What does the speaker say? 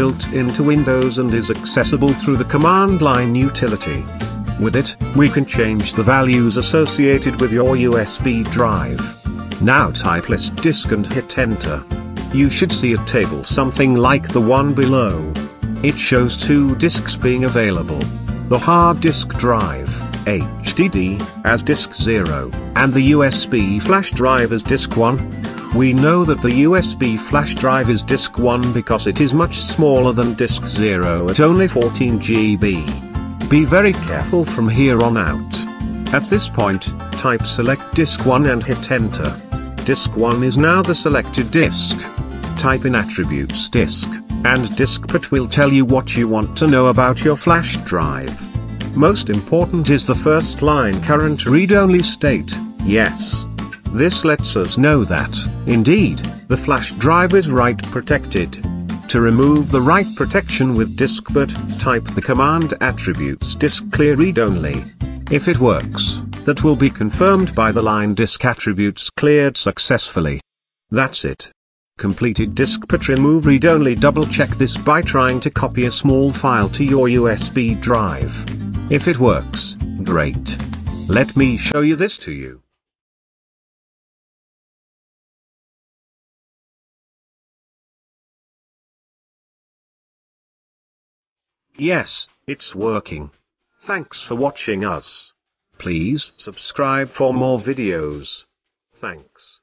built into Windows and is accessible through the Command Line Utility. With it, we can change the values associated with your USB drive. Now type list disk and hit enter. You should see a table something like the one below. It shows two disks being available. The hard disk drive, HDD, as disk 0, and the USB flash drive as disk 1. We know that the USB flash drive is disk 1 because it is much smaller than disk 0 at only 14 GB. Be very careful from here on out. At this point, type select disk 1 and hit enter. Disk 1 is now the selected disk. Type in attributes disk, and DiskPart will tell you what you want to know about your flash drive. Most important is the first line, current read-only state, yes. This lets us know that, indeed, the flash drive is write protected. To remove the write protection with DiskPart, type the command attributes disk clear read-only. If it works, that will be confirmed by the line disk attributes cleared successfully. That's it. Completed DiskPart remove read-only. Double-check this by trying to copy a small file to your USB drive. If it works, great. Let me show you this to you. Yes, it's working. Thanks for watching us. Please subscribe for more videos. Thanks.